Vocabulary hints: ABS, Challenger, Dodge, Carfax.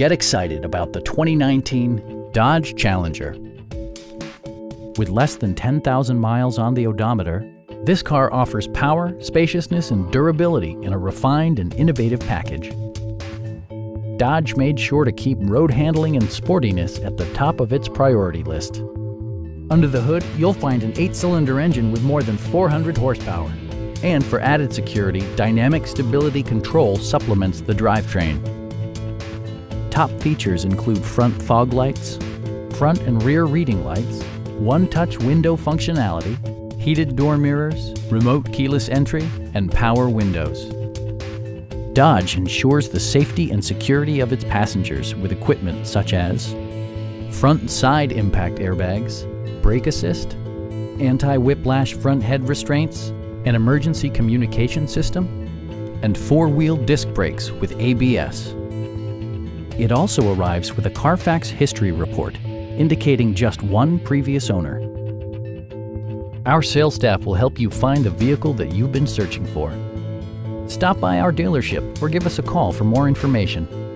Get excited about the 2019 Dodge Challenger. With less than 10,000 miles on the odometer, this car offers power, spaciousness, and durability in a refined and innovative package. Dodge made sure to keep road handling and sportiness at the top of its priority list. Under the hood, you'll find an 8-cylinder engine with more than 400 horsepower. And for added security, dynamic stability control supplements the drivetrain. Top features include front fog lights, front and rear reading lights, one-touch window functionality, heated door mirrors, remote keyless entry, and power windows. Dodge ensures the safety and security of its passengers with equipment such as front and side impact airbags, brake assist, anti-whiplash front head restraints, an emergency communication system, and four-wheel disc brakes with ABS. It also arrives with a Carfax history report, indicating just one previous owner. Our sales staff will help you find the vehicle that you've been searching for. Stop by our dealership or give us a call for more information.